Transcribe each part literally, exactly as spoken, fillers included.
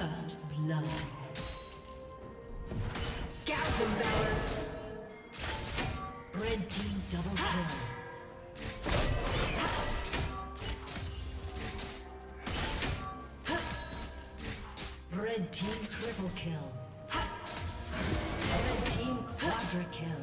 First blood. Gouge and valor. Red team double kill. Red team triple kill. Red team quadra kill.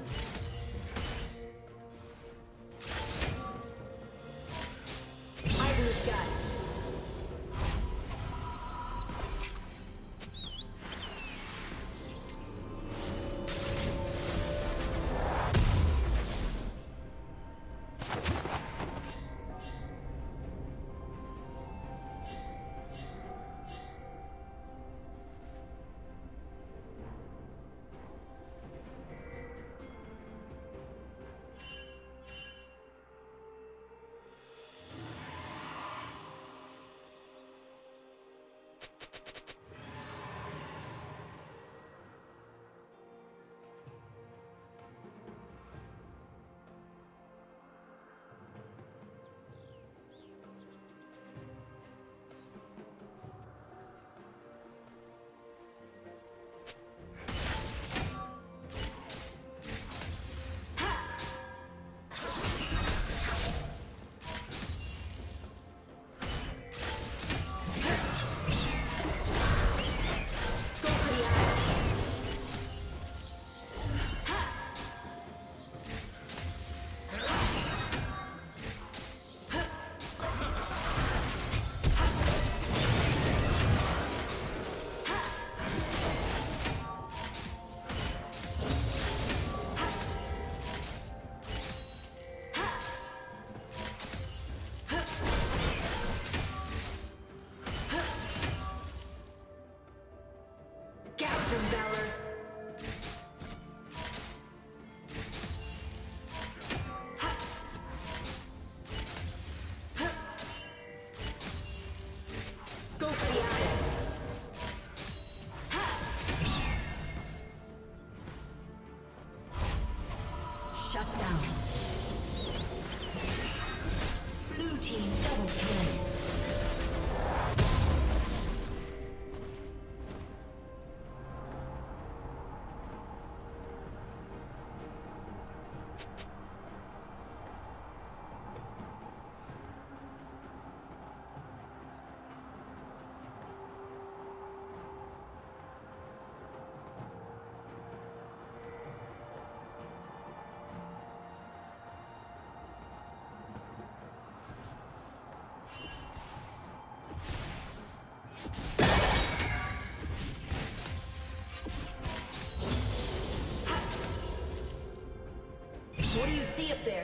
What do you see up there?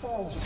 False.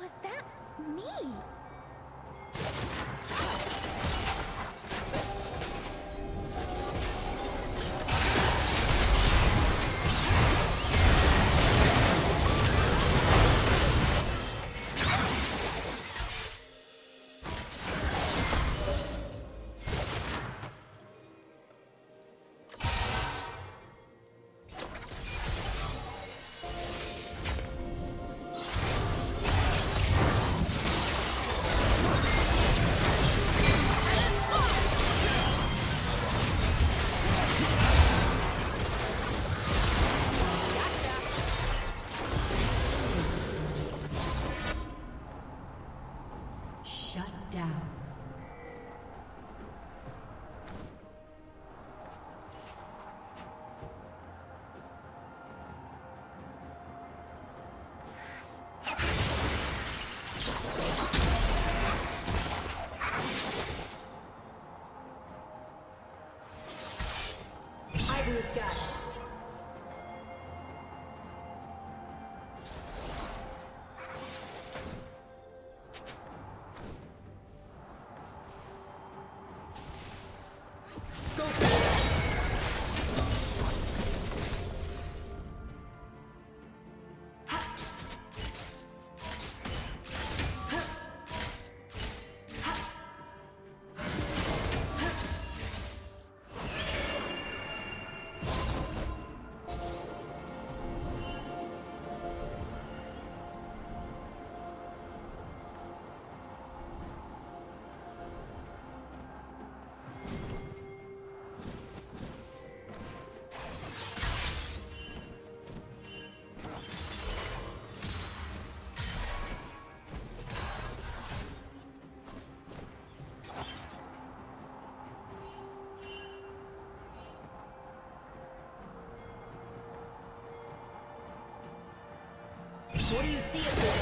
Was that me? What do you see up there?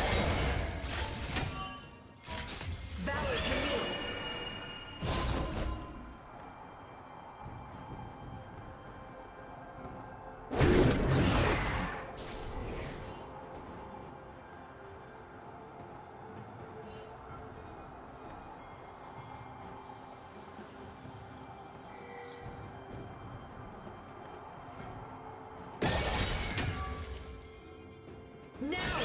Now!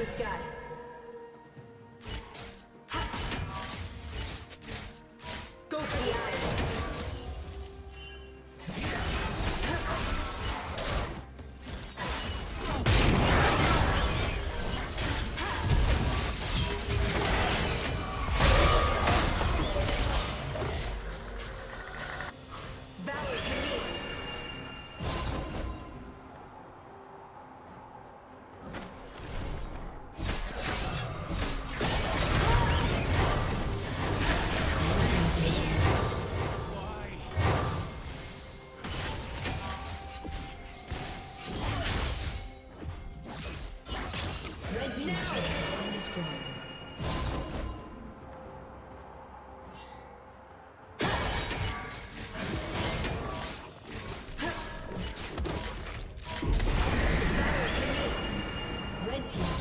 in the sky. Go for the eye.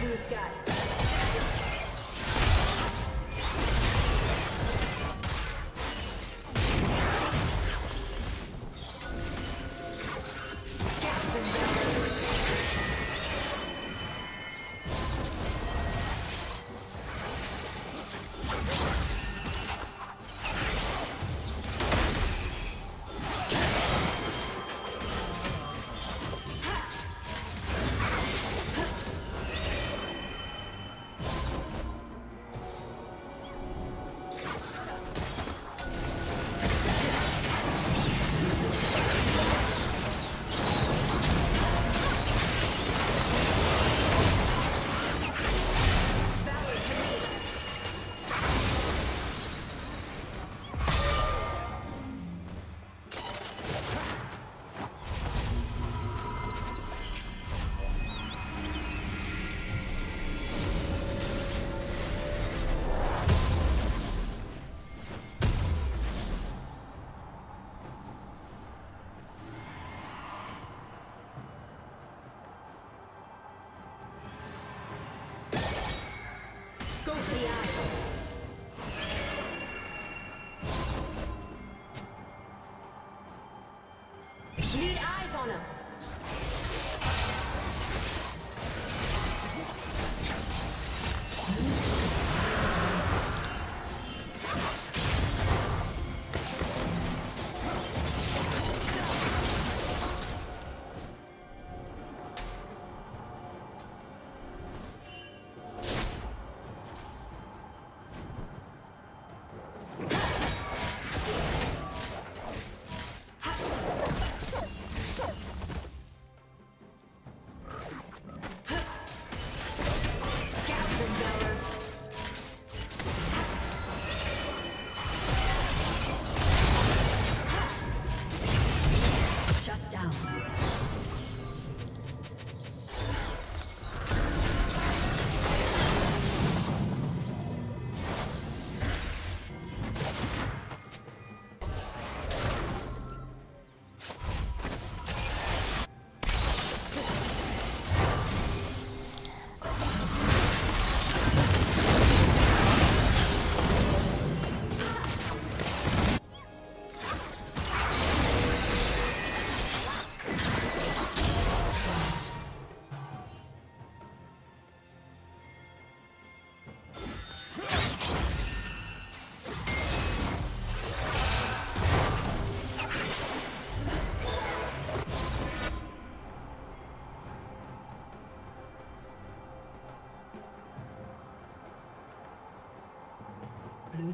In the sky.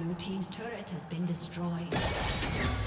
Blue team's turret has been destroyed.